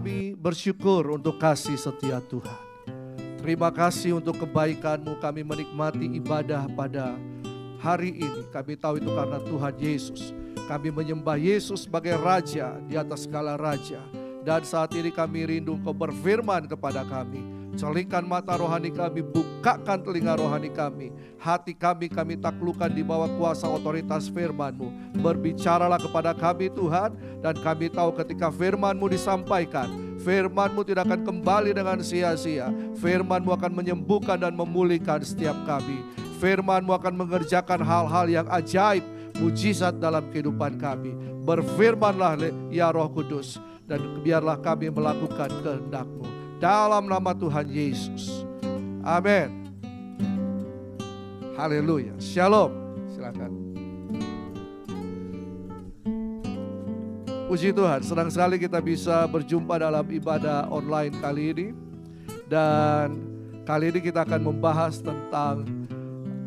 Kami bersyukur untuk kasih setia Tuhan. Terima kasih untuk kebaikan-Mu. Kami menikmati ibadah pada hari ini. Kami tahu itu karena Tuhan Yesus. Kami menyembah Yesus sebagai Raja di atas segala Raja. Dan saat ini kami rindu Kau berfirman kepada kami. Celingkan mata rohani kami, bukakan telinga rohani kami. Hati kami, kami taklukkan di bawah kuasa otoritas firman-Mu. Berbicaralah kepada kami Tuhan, dan kami tahu ketika firman-Mu disampaikan, firman-Mu tidak akan kembali dengan sia-sia. Firman-Mu akan menyembuhkan dan memulihkan setiap kami. Firman-Mu akan mengerjakan hal-hal yang ajaib, mujizat dalam kehidupan kami. Berfirmanlah ya Roh Kudus, dan biarlah kami melakukan kehendak-Mu. Dalam nama Tuhan Yesus. Amin. Haleluya. Shalom. Silakan. Puji Tuhan, senang sekali kita bisa berjumpa dalam ibadah online kali ini. Dan kali ini kita akan membahas tentang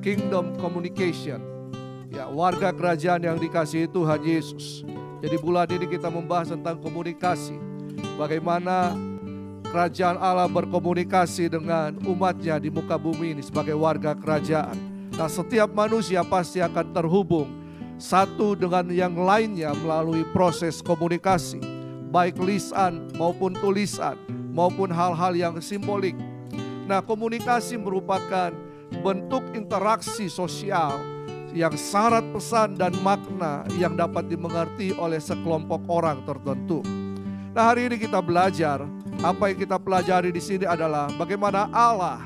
Kingdom Communication. Ya, warga kerajaan yang dikasihi Tuhan Yesus. Jadi bulan ini kita membahas tentang komunikasi. Bagaimana Kerajaan Allah berkomunikasi dengan umatnya di muka bumi ini sebagai warga kerajaan. Nah, setiap manusia pasti akan terhubung satu dengan yang lainnya melalui proses komunikasi, baik lisan maupun tulisan maupun hal-hal yang simbolik. Nah, komunikasi merupakan bentuk interaksi sosial yang syarat pesan dan makna yang dapat dimengerti oleh sekelompok orang tertentu. Nah, hari ini kita belajar. Apa yang kita pelajari di sini adalah bagaimana Allah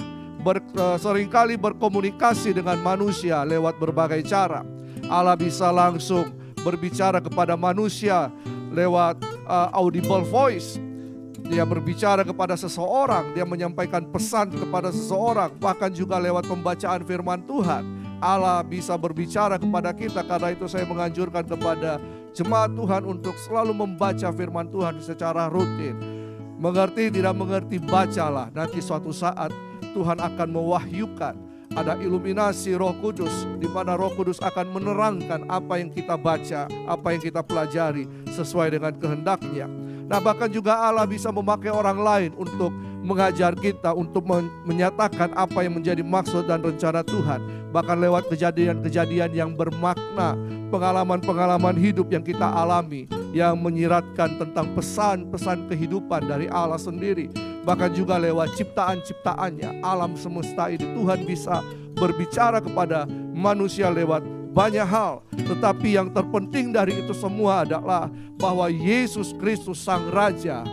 seringkali berkomunikasi dengan manusia lewat berbagai cara. Allah bisa langsung berbicara kepada manusia lewat audible voice. Dia berbicara kepada seseorang, dia menyampaikan pesan kepada seseorang, bahkan juga lewat pembacaan firman Tuhan. Allah bisa berbicara kepada kita, karena itu saya menganjurkan kepada jemaat Tuhan untuk selalu membaca firman Tuhan secara rutin. Mengerti, tidak mengerti, bacalah. Nanti suatu saat Tuhan akan mewahyukan. Ada iluminasi Roh Kudus, di mana Roh Kudus akan menerangkan apa yang kita baca, apa yang kita pelajari sesuai dengan kehendak-Nya. Nah, bahkan juga Allah bisa memakai orang lain untuk mengajar kita, untuk menyatakan apa yang menjadi maksud dan rencana Tuhan. Bahkan lewat kejadian-kejadian yang bermakna, pengalaman-pengalaman hidup yang kita alami, yang menyiratkan tentang pesan-pesan kehidupan dari Allah sendiri. Bahkan juga lewat ciptaan-ciptaannya, alam semesta ini Tuhan bisa berbicara kepada manusia lewat banyak hal. Tetapi yang terpenting dari itu semua adalah bahwa Yesus Kristus Sang Raja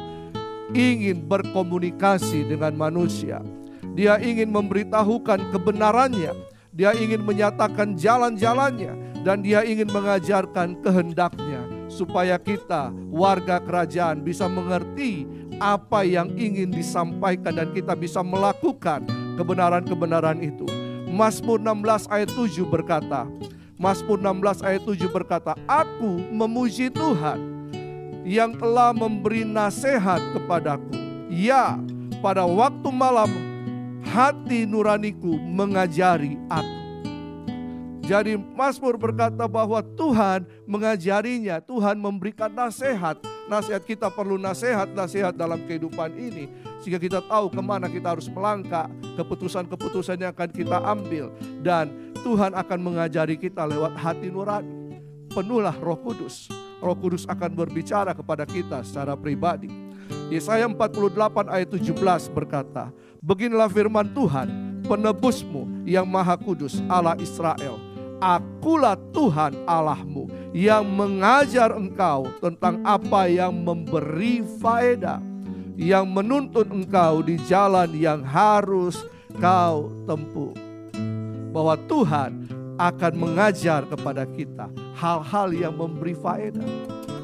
ingin berkomunikasi dengan manusia. Dia ingin memberitahukan kebenarannya, dia ingin menyatakan jalan-jalannya, dan dia ingin mengajarkan kehendak-Nya. Supaya kita warga kerajaan bisa mengerti apa yang ingin disampaikan dan kita bisa melakukan kebenaran-kebenaran itu. Mazmur 16 ayat 7 berkata, Aku memuji Tuhan yang telah memberi nasihat kepadaku. Ya, pada waktu malam hati nuraniku mengajari aku. Jadi Mazmur berkata bahwa Tuhan mengajarinya, Tuhan memberikan nasihat. Nasihat, kita perlu nasihat-nasihat dalam kehidupan ini. Sehingga kita tahu kemana kita harus melangkah, keputusan-keputusan yang akan kita ambil. Dan Tuhan akan mengajari kita lewat hati nurani. Penuhlah Roh Kudus. Roh Kudus akan berbicara kepada kita secara pribadi. Yesaya 48 ayat 17 berkata, beginilah firman Tuhan, penebusmu yang maha kudus Allah Israel. Akulah Tuhan Allahmu yang mengajar engkau tentang apa yang memberi faedah, yang menuntun engkau di jalan yang harus kau tempuh. Bahwa Tuhan akan mengajar kepada kita hal-hal yang memberi faedah.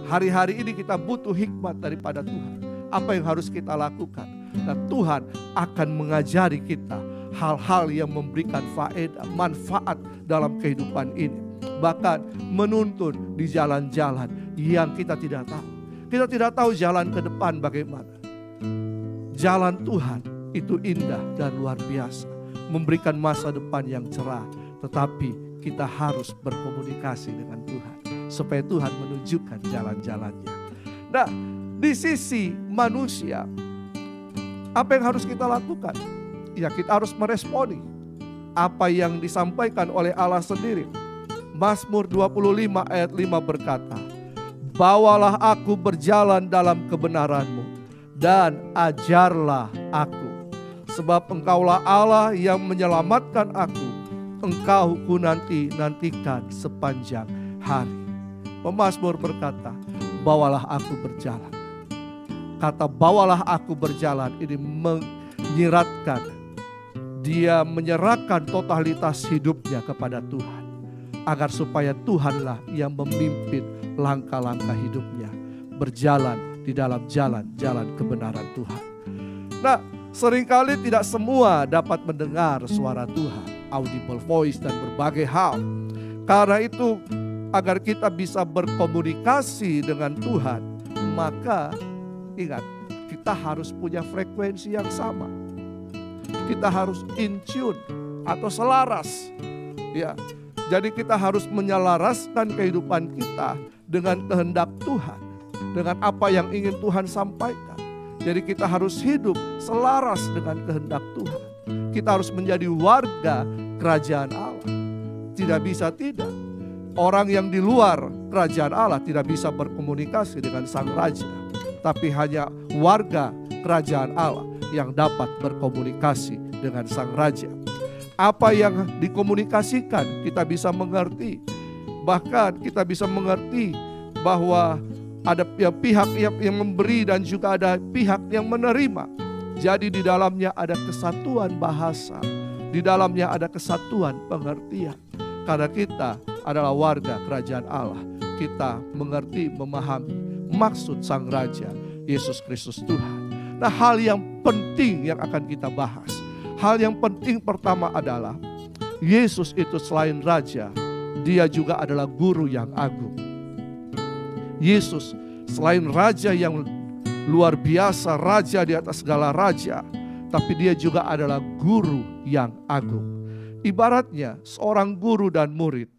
Hari-hari ini kita butuh hikmat daripada Tuhan. Apa yang harus kita lakukan? Dan Tuhan akan mengajari kita hal-hal yang memberikan faedah, manfaat dalam kehidupan ini. Bahkan menuntun di jalan-jalan yang kita tidak tahu. Kita tidak tahu jalan ke depan bagaimana. Jalan Tuhan itu indah dan luar biasa. Memberikan masa depan yang cerah. Tetapi kita harus berkomunikasi dengan Tuhan. Supaya Tuhan menunjukkan jalan-jalannya. Nah, di sisi manusia, apa yang harus kita lakukan? Ya, kita harus meresponi apa yang disampaikan oleh Allah sendiri. Mazmur 25 ayat 5 berkata, "Bawalah aku berjalan dalam kebenaran-Mu dan ajarlah aku, sebab Engkaulah Allah yang menyelamatkan aku. Engkau ku nantikan sepanjang hari." Pemazmur berkata, "Bawalah aku berjalan." Kata "bawalah aku berjalan" ini menyiratkan dia menyerahkan totalitas hidupnya kepada Tuhan, agar supaya Tuhanlah yang memimpin langkah-langkah hidupnya, berjalan di dalam jalan-jalan kebenaran Tuhan. Nah, seringkali tidak semua dapat mendengar suara Tuhan, audible voice dan berbagai hal. Karena itu, agar kita bisa berkomunikasi dengan Tuhan, maka ingat, kita harus punya frekuensi yang sama. Kita harus in tune atau selaras, ya. Jadi kita harus menyelaraskan kehidupan kita dengan kehendak Tuhan, dengan apa yang ingin Tuhan sampaikan. Jadi kita harus hidup selaras dengan kehendak Tuhan. Kita harus menjadi warga kerajaan Allah. Tidak bisa tidak. Orang yang di luar kerajaan Allah tidak bisa berkomunikasi dengan Sang Raja. Tapi hanya warga kerajaan Allah yang dapat berkomunikasi dengan Sang Raja. Apa yang dikomunikasikan kita bisa mengerti. Bahkan kita bisa mengerti bahwa ada pihak yang memberi dan juga ada pihak yang menerima. Jadi di dalamnya ada kesatuan bahasa. Di dalamnya ada kesatuan pengertian. Karena kita adalah warga kerajaan Allah. Kita mengerti, memahami maksud Sang Raja, Yesus Kristus Tuhan. Nah, hal yang penting yang akan kita bahas. Hal yang penting pertama adalah Yesus itu selain Raja, Dia juga adalah Guru yang agung. Yesus selain Raja yang luar biasa, Raja di atas segala Raja, tapi Dia juga adalah Guru yang agung. Ibaratnya seorang guru dan murid,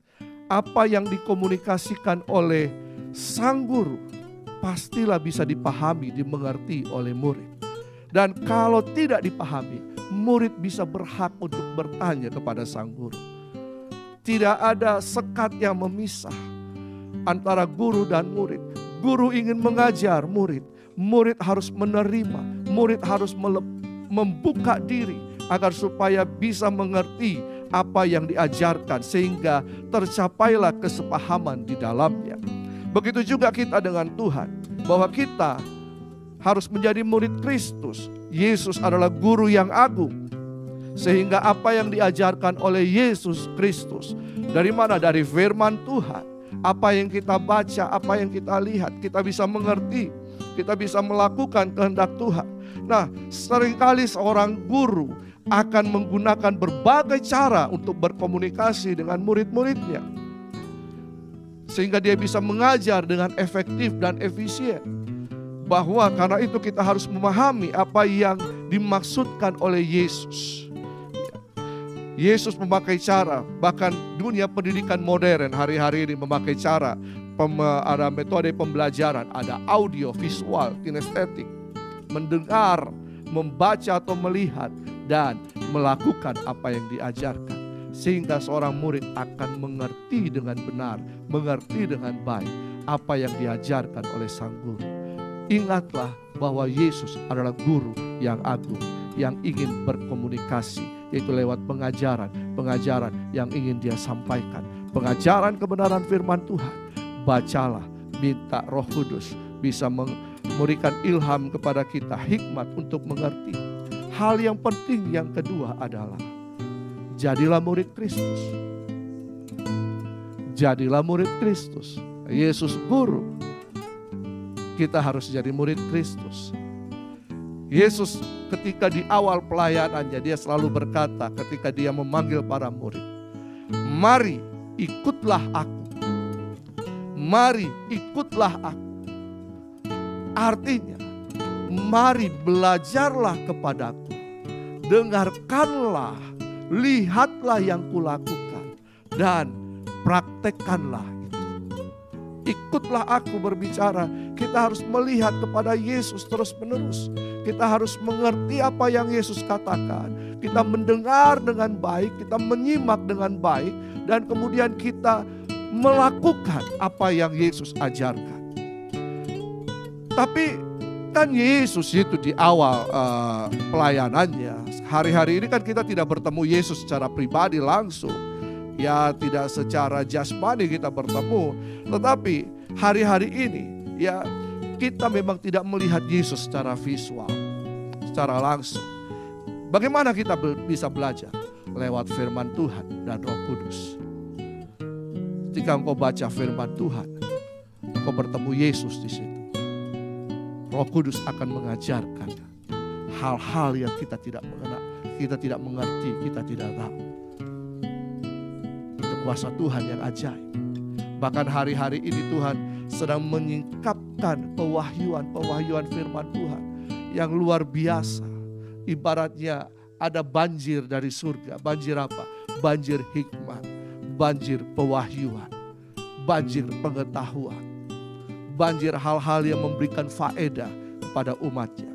apa yang dikomunikasikan oleh sang guru pastilah bisa dipahami, dimengerti oleh murid. Dan kalau tidak dipahami, murid bisa berhak untuk bertanya kepada sang guru. Tidak ada sekat yang memisah antara guru dan murid. Guru ingin mengajar murid, murid harus menerima, murid harus membuka diri agar supaya bisa mengerti apa yang diajarkan, sehingga tercapailah kesepahaman di dalamnya. Begitu juga kita dengan Tuhan, bahwa kita harus menjadi murid Kristus. Yesus adalah guru yang agung, sehingga apa yang diajarkan oleh Yesus Kristus, dari mana? Dari firman Tuhan. Apa yang kita baca, apa yang kita lihat, kita bisa mengerti, kita bisa melakukan kehendak Tuhan. Nah, seringkali seorang guru akan menggunakan berbagai cara untuk berkomunikasi dengan murid-muridnya, sehingga dia bisa mengajar dengan efektif dan efisien. Bahwa karena itu kita harus memahami apa yang dimaksudkan oleh Yesus. Yesus memakai cara, bahkan dunia pendidikan modern hari-hari ini memakai cara, ada metode pembelajaran, ada audio, visual, kinestetik, mendengar, membaca atau melihat, dan melakukan apa yang diajarkan. Sehingga seorang murid akan mengerti dengan benar, mengerti dengan baik apa yang diajarkan oleh sang guru. Ingatlah bahwa Yesus adalah guru yang agung, yang ingin berkomunikasi, yaitu lewat pengajaran yang ingin dia sampaikan. Pengajaran kebenaran firman Tuhan. Bacalah, minta Roh Kudus bisa memberikan ilham kepada kita, hikmat untuk mengerti. Hal yang penting yang kedua adalah jadilah murid Kristus. Jadilah murid Kristus. Yesus guru, kita harus jadi murid Kristus. Yesus ketika di awal pelayanannya, dia selalu berkata ketika dia memanggil para murid, "Mari ikutlah aku. Mari ikutlah aku." Artinya, mari belajarlah kepadaku. Dengarkanlah, lihatlah yang kulakukan, dan praktekkanlah itu. Ikutlah aku berbicara. Kita harus melihat kepada Yesus terus-menerus. Kita harus mengerti apa yang Yesus katakan. Kita mendengar dengan baik, kita menyimak dengan baik, dan kemudian kita melakukan apa yang Yesus ajarkan. Tapi kan Yesus itu di awal pelayanannya. Hari-hari ini kan kita tidak bertemu Yesus secara pribadi langsung. Ya, tidak secara jasmani kita bertemu, tetapi hari-hari ini ya kita memang tidak melihat Yesus secara visual, secara langsung. Bagaimana kita bisa belajar? Lewat firman Tuhan dan Roh Kudus. Ketika engkau baca firman Tuhan, engkau bertemu Yesus di situ. Roh Kudus akan mengajarkan hal-hal yang kita tidak mengenal, kita tidak mengerti, kita tidak tahu. Kuasa Tuhan yang ajaib. Bahkan hari-hari ini Tuhan sedang menyingkapkan pewahyuan-pewahyuan firman Tuhan yang luar biasa. Ibaratnya ada banjir dari surga. Banjir apa? Banjir hikmat, banjir pewahyuan, banjir pengetahuan, banjir hal-hal yang memberikan faedah kepada umatnya.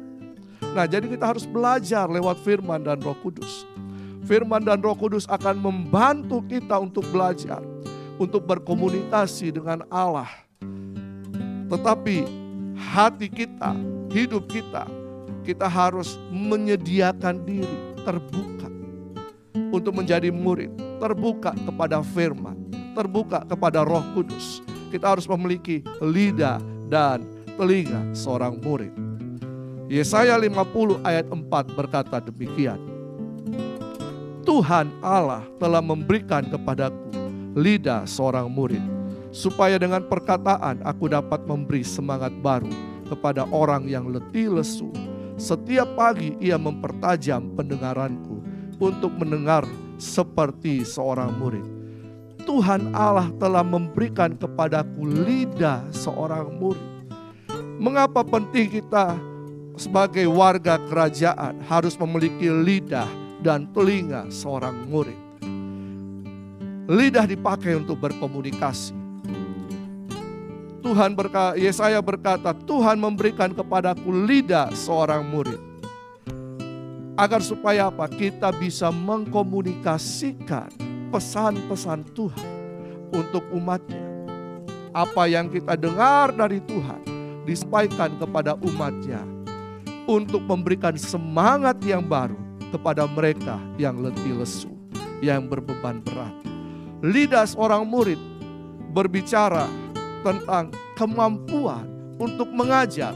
Nah, jadi kita harus belajar lewat firman dan Roh Kudus. Firman dan Roh Kudus akan membantu kita untuk belajar, untuk berkomunikasi dengan Allah. Tetapi hati kita, hidup kita, kita harus menyediakan diri terbuka untuk menjadi murid, terbuka kepada firman, terbuka kepada Roh Kudus. Kita harus memiliki lidah dan telinga seorang murid. Yesaya 50 ayat 4 berkata demikian. Tuhan Allah telah memberikan kepadaku lidah seorang murid, supaya dengan perkataan aku dapat memberi semangat baru kepada orang yang letih lesu. Setiap pagi ia mempertajam pendengaranku untuk mendengar seperti seorang murid. Tuhan Allah telah memberikan kepadaku lidah seorang murid. Mengapa penting kita sebagai warga kerajaan harus memiliki lidah dan telinga seorang murid? Lidah dipakai untuk berkomunikasi. Yesaya berkata, Tuhan memberikan kepadaku lidah seorang murid. Agar supaya apa? Kita bisa mengkomunikasikan pesan-pesan Tuhan untuk umatnya. Apa yang kita dengar dari Tuhan disampaikan kepada umatnya, untuk memberikan semangat yang baru kepada mereka yang letih lesu, yang berbeban berat. Lidah seorang murid berbicara tentang kemampuan untuk mengajar,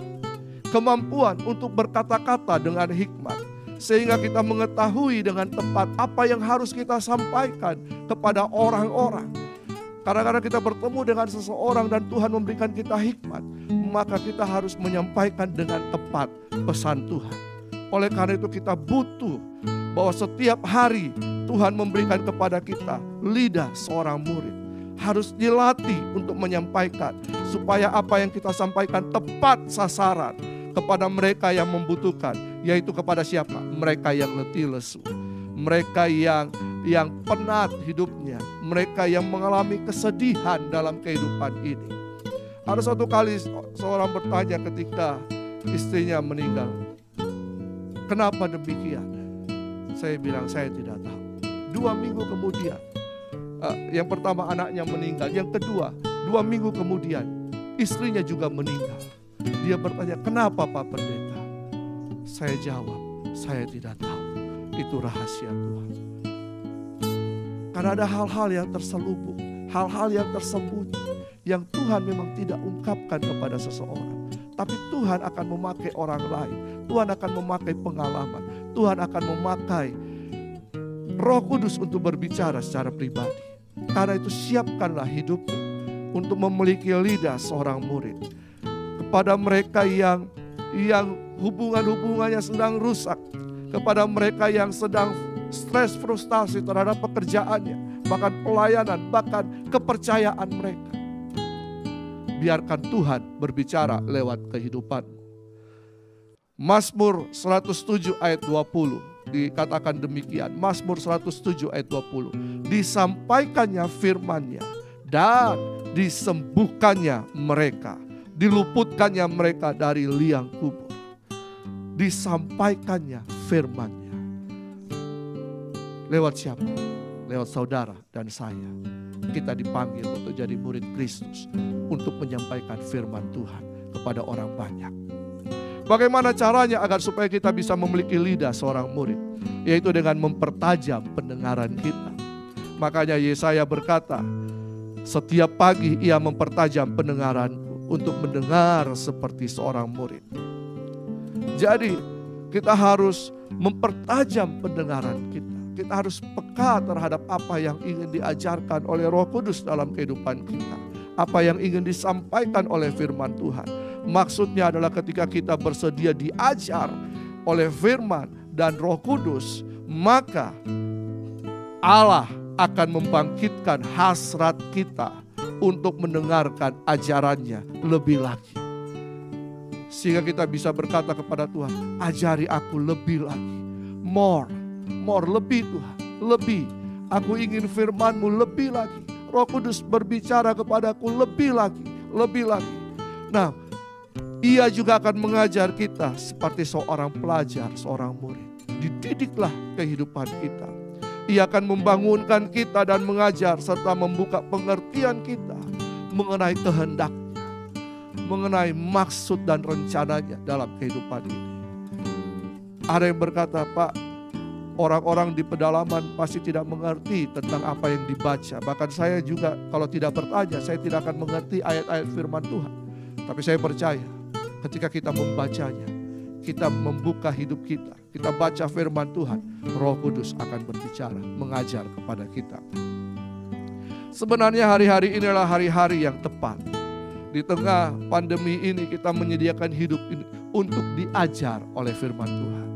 kemampuan untuk berkata-kata dengan hikmat, sehingga kita mengetahui dengan tepat apa yang harus kita sampaikan kepada orang-orang. Kadang-kadang kita bertemu dengan seseorang dan Tuhan memberikan kita hikmat, maka kita harus menyampaikan dengan tepat pesan Tuhan. Oleh karena itu kita butuh bahwa setiap hari Tuhan memberikan kepada kita lidah seorang murid. Harus dilatih untuk menyampaikan, supaya apa yang kita sampaikan tepat sasaran kepada mereka yang membutuhkan. Yaitu kepada siapa? Mereka yang letih lesu, mereka yang penat hidupnya, mereka yang mengalami kesedihan dalam kehidupan ini. Ada suatu kali seorang bertanya ketika istrinya meninggal, kenapa demikian? Saya bilang, saya tidak tahu. 2 minggu kemudian, yang pertama anaknya meninggal. Yang kedua, 2 minggu kemudian, istrinya juga meninggal. Dia bertanya, kenapa Pak Pendeta? Saya jawab, saya tidak tahu. Itu rahasia Tuhan. Karena ada hal-hal yang terselubung, hal-hal yang tersembunyi, yang Tuhan memang tidak ungkapkan kepada seseorang. Tapi Tuhan akan memakai orang lain. Tuhan akan memakai pengalaman. Tuhan akan memakai Roh Kudus untuk berbicara secara pribadi. Karena itu siapkanlah hidupmu untuk memiliki lidah seorang murid. Kepada mereka yang hubungan-hubungannya sedang rusak. Kepada mereka yang sedang stres, frustasi terhadap pekerjaannya. Bahkan pelayanan, bahkan kepercayaan mereka. Biarkan Tuhan berbicara lewat kehidupan. Mazmur 107 ayat 20 dikatakan demikian. Mazmur 107 ayat 20. Disampaikannya firman-Nya dan disembuhkannya mereka, diluputkannya mereka dari liang kubur, disampaikannya firman-Nya. Lewat siapa? Lewat saudara dan saya. Kita dipanggil untuk jadi murid Kristus, untuk menyampaikan firman Tuhan kepada orang banyak. Bagaimana caranya agar supaya kita bisa memiliki lidah seorang murid? Yaitu dengan mempertajam pendengaran kita. Makanya Yesaya berkata, setiap pagi ia mempertajam pendengaranku untuk mendengar seperti seorang murid. Jadi kita harus mempertajam pendengaran kita. Kita harus peka terhadap apa yang ingin diajarkan oleh Roh Kudus dalam kehidupan kita. Apa yang ingin disampaikan oleh firman Tuhan. Maksudnya adalah ketika kita bersedia diajar oleh firman dan Roh Kudus, maka Allah akan membangkitkan hasrat kita untuk mendengarkan ajarannya lebih lagi. Sehingga kita bisa berkata kepada Tuhan, ajari aku lebih lagi. More, lebih Tuhan, lebih. Aku ingin firman-Mu lebih lagi. Roh Kudus berbicara kepadaku lebih lagi, lebih lagi. Nah, ia juga akan mengajar kita seperti seorang pelajar, seorang murid. Dididiklah kehidupan kita. Ia akan membangunkan kita dan mengajar serta membuka pengertian kita mengenai kehendak-Nya, mengenai maksud dan rencananya dalam kehidupan ini. Ada yang berkata, Pak, orang-orang di pedalaman pasti tidak mengerti tentang apa yang dibaca. Bahkan saya juga kalau tidak bertanya, saya tidak akan mengerti ayat-ayat firman Tuhan. Tapi saya percaya ketika kita membacanya, kita membuka hidup kita, kita baca firman Tuhan, Roh Kudus akan berbicara, mengajar kepada kita. Sebenarnya hari-hari inilah hari-hari yang tepat. Di tengah pandemi ini kita menyediakan hidup ini untuk diajar oleh firman Tuhan,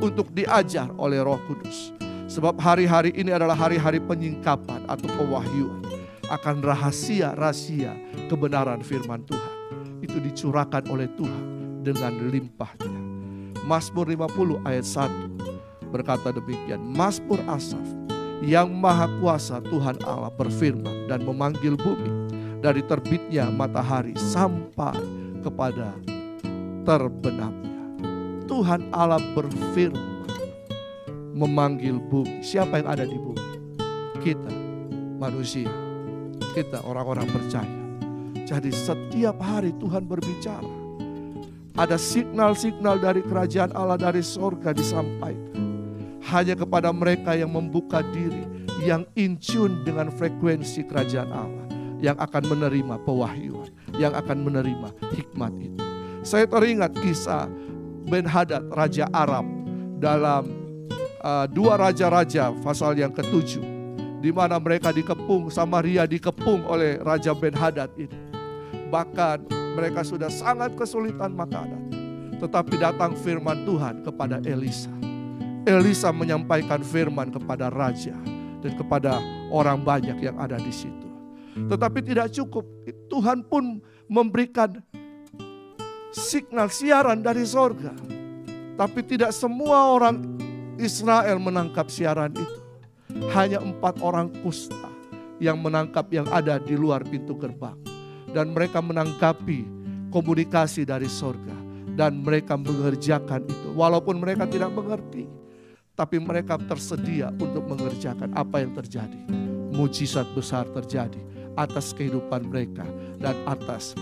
untuk diajar oleh Roh Kudus. Sebab hari-hari ini adalah hari-hari penyingkapan atau pewahyuan akan rahasia-rahasia kebenaran firman Tuhan. Itu dicurahkan oleh Tuhan dengan limpahnya. Mazmur 50 ayat 1 berkata demikian, Mazmur Asaf, yang Maha Kuasa Tuhan Allah berfirman dan memanggil bumi dari terbitnya matahari sampai kepada terbenam. Tuhan Allah berfirman, memanggil bumi. Siapa yang ada di bumi? Kita, manusia. Kita, orang-orang percaya. Jadi setiap hari Tuhan berbicara. Ada signal-signal dari kerajaan Allah, dari sorga disampaikan. Hanya kepada mereka yang membuka diri, yang in tune dengan frekuensi kerajaan Allah, yang akan menerima pewahyuan, yang akan menerima hikmat itu. Saya teringat kisah Ben Hadad, Raja Aram, dalam dua raja-raja pasal yang ke-7, di mana mereka dikepung, Samaria dikepung oleh Raja Ben Hadad ini. Bahkan mereka sudah sangat kesulitan makanan, tetapi datang firman Tuhan kepada Elisa. Elisa menyampaikan firman kepada raja dan kepada orang banyak yang ada di situ. Tetapi tidak cukup, Tuhan pun memberikan signal siaran dari sorga, tapi tidak semua orang Israel menangkap siaran itu. Hanya 4 orang kusta yang menangkap yang ada di luar pintu gerbang, dan mereka menanggapi komunikasi dari sorga dan mereka mengerjakan itu. Walaupun mereka tidak mengerti, tapi mereka tersedia untuk mengerjakan apa yang terjadi. Mujizat besar terjadi atas kehidupan mereka dan atas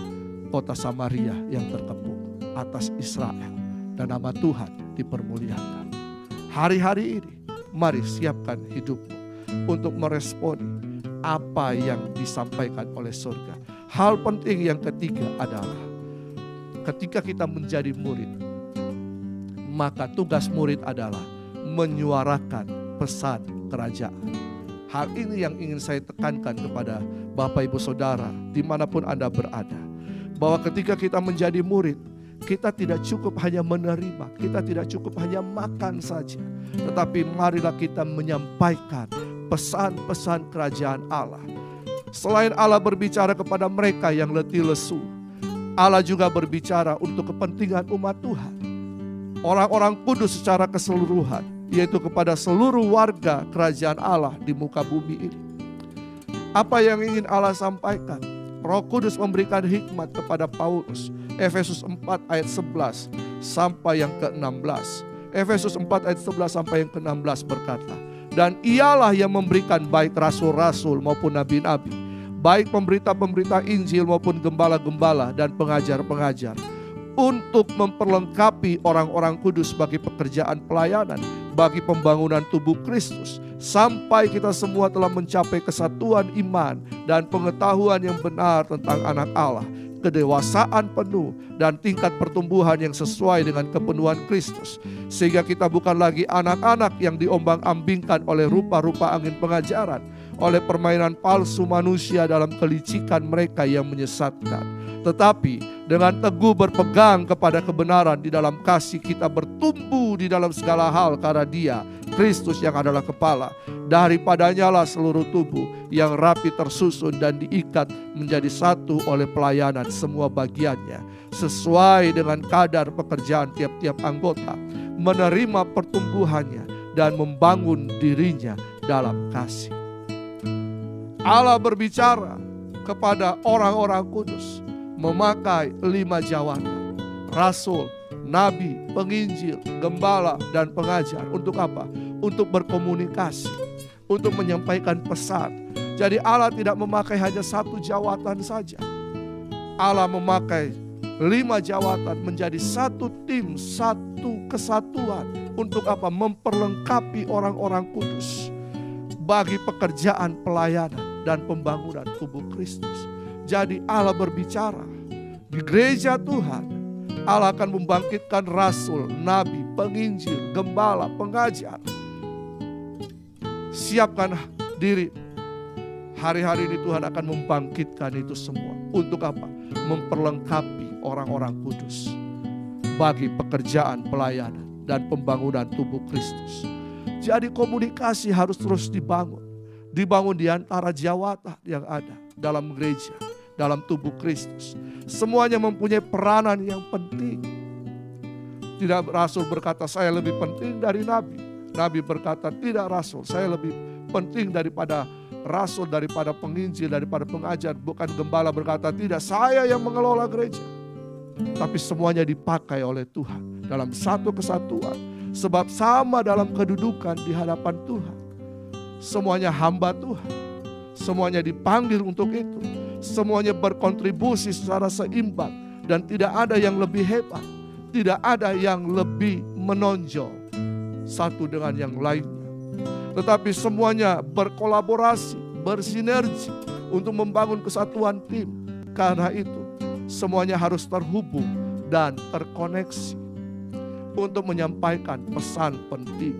kota Samaria yang terkepung, atas Israel, dan nama Tuhan dipermuliakan. Hari-hari ini mari siapkan hidupmu untuk meresponi apa yang disampaikan oleh surga. Hal penting yang ketiga adalah ketika kita menjadi murid, maka tugas murid adalah menyuarakan pesan kerajaan. Hal ini yang ingin saya tekankan kepada Bapak Ibu Saudara dimanapun Anda berada. Bahwa ketika kita menjadi murid, kita tidak cukup hanya menerima, kita tidak cukup hanya makan saja. Tetapi marilah kita menyampaikan pesan-pesan kerajaan Allah. Selain Allah berbicara kepada mereka yang letih lesu, Allah juga berbicara untuk kepentingan umat Tuhan, orang-orang kudus secara keseluruhan, yaitu kepada seluruh warga kerajaan Allah di muka bumi ini. Apa yang ingin Allah sampaikan? Roh Kudus memberikan hikmat kepada Paulus. Efesus 4 ayat 11 sampai yang ke-16. Efesus 4 ayat 11 sampai yang ke-16 berkata, dan ialah yang memberikan baik rasul-rasul maupun nabi-nabi, baik pemberita-pemberita Injil maupun gembala-gembala dan pengajar-pengajar, untuk memperlengkapi orang-orang kudus bagi pekerjaan pelayanan, bagi pembangunan tubuh Kristus, sampai kita semua telah mencapai kesatuan iman dan pengetahuan yang benar tentang anak Allah, kedewasaan penuh dan tingkat pertumbuhan yang sesuai dengan kepenuhan Kristus, sehingga kita bukan lagi anak-anak yang diombang-ambingkan oleh rupa-rupa angin pengajaran, oleh permainan palsu manusia dalam kelicikan mereka yang menyesatkan, tetapi dengan teguh berpegang kepada kebenaran di dalam kasih kita bertumbuh di dalam segala hal karena Dia, Kristus yang adalah kepala. Daripadanyalah seluruh tubuh yang rapi tersusun dan diikat menjadi satu oleh pelayanan semua bagiannya, sesuai dengan kadar pekerjaan tiap-tiap anggota, menerima pertumbuhannya dan membangun dirinya dalam kasih. Allah berbicara kepada orang-orang kudus memakai 5 jawatan: rasul, nabi, penginjil, gembala, dan pengajar. Untuk apa? Untuk berkomunikasi, untuk menyampaikan pesan. Jadi Allah tidak memakai hanya satu jawatan saja. Allah memakai 5 jawatan menjadi satu tim, satu kesatuan. Untuk apa? Memperlengkapi orang-orang kudus bagi pekerjaan pelayanan dan pembangunan tubuh Kristus. Jadi Allah berbicara di gereja Tuhan. Allah akan membangkitkan rasul, nabi, penginjil, gembala, pengajar. Siapkan diri. Hari-hari ini Tuhan akan membangkitkan itu semua. Untuk apa? Memperlengkapi orang-orang kudus bagi pekerjaan pelayanan dan pembangunan tubuh Kristus. Jadi komunikasi harus terus dibangun. Dibangun di antara jawatan yang ada dalam gereja, dalam tubuh Kristus. Semuanya mempunyai peranan yang penting. Tidak rasul berkata saya lebih penting dari nabi. Nabi berkata, tidak rasul, saya lebih penting daripada rasul, daripada penginjil, daripada pengajar. Bukan gembala berkata, tidak, saya yang mengelola gereja. Tapi semuanya dipakai oleh Tuhan dalam satu kesatuan. Sebab sama dalam kedudukan di hadapan Tuhan. Semuanya hamba Tuhan. Semuanya dipanggil untuk itu. Semuanya berkontribusi secara seimbang. Dan tidak ada yang lebih hebat. Tidak ada yang lebih menonjol satu dengan yang lainnya. Tetapi semuanya berkolaborasi, bersinergi untuk membangun kesatuan tim. Karena itu semuanya harus terhubung dan terkoneksi untuk menyampaikan pesan penting,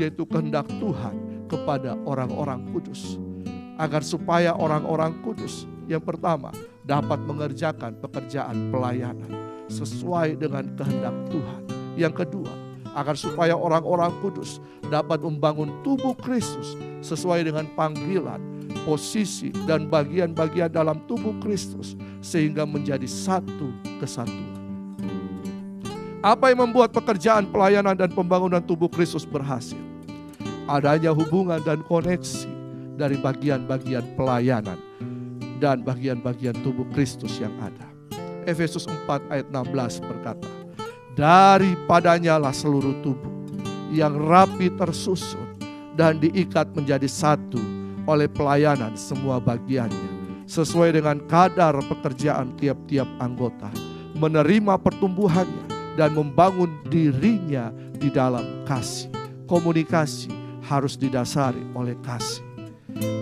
yaitu kehendak Tuhan kepada orang-orang kudus. Agar supaya orang-orang kudus yang pertama dapat mengerjakan pekerjaan pelayanan sesuai dengan kehendak Tuhan. Yang kedua, agar supaya orang-orang kudus dapat membangun tubuh Kristus sesuai dengan panggilan, posisi, dan bagian-bagian dalam tubuh Kristus, sehingga menjadi satu kesatuan. Apa yang membuat pekerjaan pelayanan dan pembangunan tubuh Kristus berhasil? Adanya hubungan dan koneksi dari bagian-bagian pelayanan dan bagian-bagian tubuh Kristus yang ada. Efesus 4 ayat 16 berkata, daripadanyalah seluruh tubuh yang rapi tersusun dan diikat menjadi satu oleh pelayanan semua bagiannya, sesuai dengan kadar pekerjaan tiap-tiap anggota, menerima pertumbuhannya dan membangun dirinya di dalam kasih. Komunikasi harus didasari oleh kasih.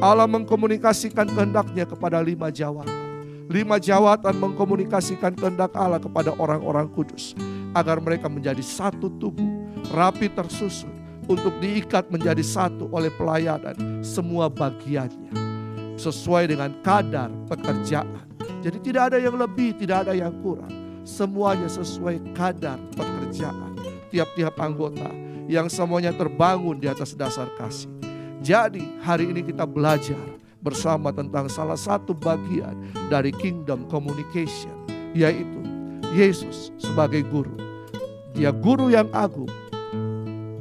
Allah mengkomunikasikan kehendak-Nya kepada 5 jawatan. 5 jawatan mengkomunikasikan kehendak Allah kepada orang-orang kudus, agar mereka menjadi satu tubuh, rapi tersusun, untuk diikat menjadi satu oleh pelayanan semua bagiannya, sesuai dengan kadar pekerjaan. Jadi tidak ada yang lebih, tidak ada yang kurang. Semuanya sesuai kadar pekerjaan tiap-tiap anggota, yang semuanya terbangun di atas dasar kasih. Jadi hari ini kita belajar bersama tentang salah satu bagian dari Kingdom Communication, yaitu Yesus sebagai guru. Dia guru yang agung,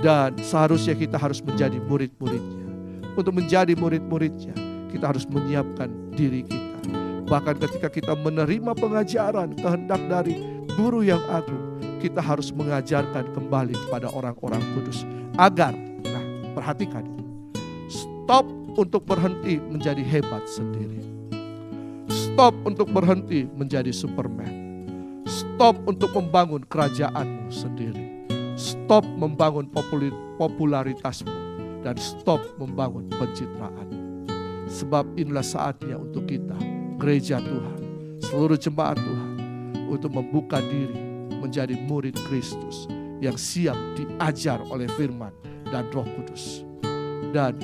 dan seharusnya kita harus menjadi murid-muridnya. Untuk menjadi murid-muridnya, kita harus menyiapkan diri kita. Bahkan ketika kita menerima pengajaran kehendak dari guru yang agung, kita harus mengajarkan kembali kepada orang-orang kudus. Agar, nah perhatikan, stop untuk berhenti menjadi hebat sendiri. Stop untuk berhenti menjadi Superman. Stop untuk membangun kerajaanmu sendiri. Stop membangun popularitasmu. Dan stop membangun pencitraan. Sebab inilah saatnya untuk kita, gereja Tuhan, seluruh jemaat Tuhan, untuk membuka diri menjadi murid Kristus yang siap diajar oleh firman dan Roh Kudus. Dan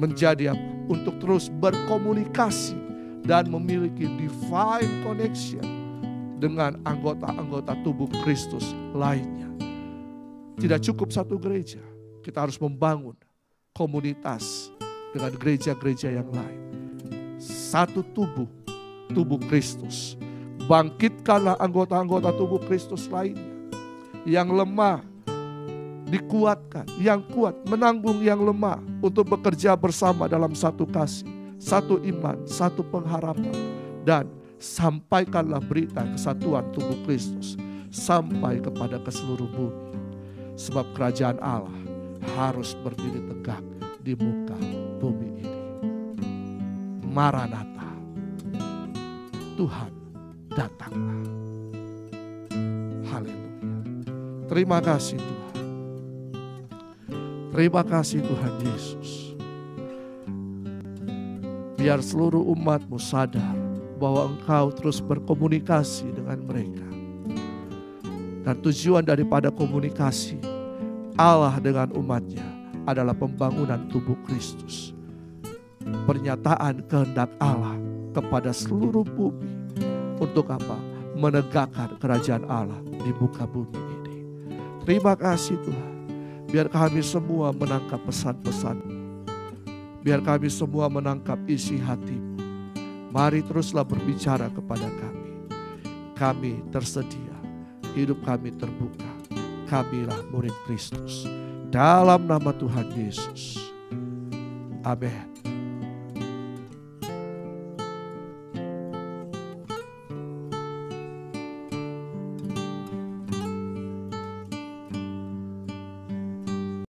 menjadi untuk terus berkomunikasi dan memiliki divine connection dengan anggota-anggota tubuh Kristus lainnya. Tidak cukup satu gereja, kita harus membangun komunitas dengan gereja-gereja yang lain. Satu tubuh, tubuh Kristus. Bangkitkanlah anggota-anggota tubuh Kristus lainnya. Yang lemah dikuatkan, yang kuat menanggung yang lemah, untuk bekerja bersama dalam satu kasih, satu iman, satu pengharapan. Dan sampaikanlah berita kesatuan tubuh Kristus sampai kepada keseluruh bumi. Sebab kerajaan Allah harus berdiri tegak di muka bumi ini. Maranatha, Tuhan datanglah. Haleluya. Terima kasih Tuhan. Terima kasih Tuhan Yesus. Biar seluruh umat-Mu sadar bahwa Engkau terus berkomunikasi dengan mereka. Dan tujuan daripada komunikasi Allah dengan umat-Nya adalah pembangunan tubuh Kristus. Pernyataan kehendak Allah kepada seluruh bumi. Untuk apa? Menegakkan kerajaan Allah di muka bumi ini. Terima kasih Tuhan. Biar kami semua menangkap pesan-pesan-Mu. Biar kami semua menangkap isi hati-Mu. Mari teruslah berbicara kepada kami. Kami tersedia. Hidup kami terbuka. Kamilah murid Kristus. Dalam nama Tuhan Yesus. Amin.